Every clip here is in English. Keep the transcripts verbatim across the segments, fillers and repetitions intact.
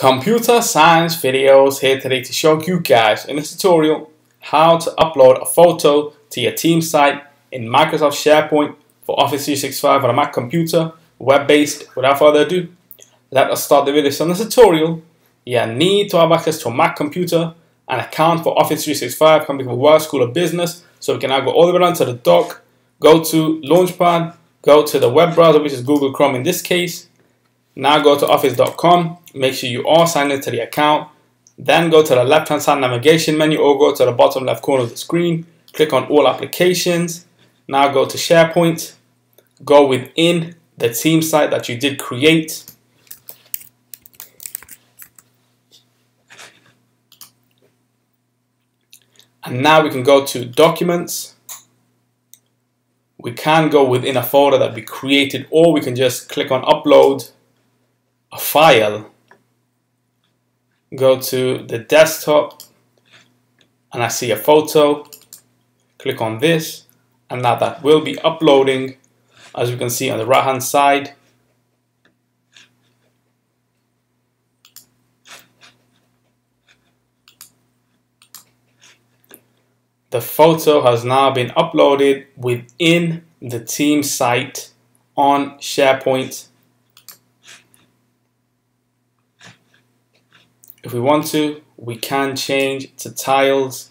Computer science videos here today to show you guys in this tutorial how to upload a photo to your team site in Microsoft SharePoint for Office three sixty-five on a Mac computer, web-based. Without further ado, let us start the video. So in this tutorial, you need to have access to a Mac computer, an account for Office three sixty-five, can be for work, school, or business. So we can now go all the way down to the dock, go to Launchpad, go to the web browser, which is Google Chrome in this case. Now go to office dot com, make sure you are signed into the account. Then go to the left hand side navigation menu or go to the bottom left corner of the screen. Click on all applications. Now go to SharePoint. Go within the team site that you did create. And now we can go to Documents. We can go within a folder that we created, or we can just click on Upload a file, go to the desktop, and I see a photo. Click on this, and now that will be uploading, as you can see on the right hand side. The photo has now been uploaded within the team site on SharePoint. If we want to, we can change to tiles,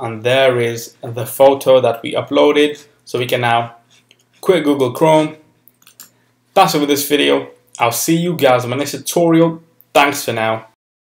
and there is the photo that we uploaded. So we can now quit Google Chrome. That's it for this video. I'll see you guys in my next tutorial. Thanks for now.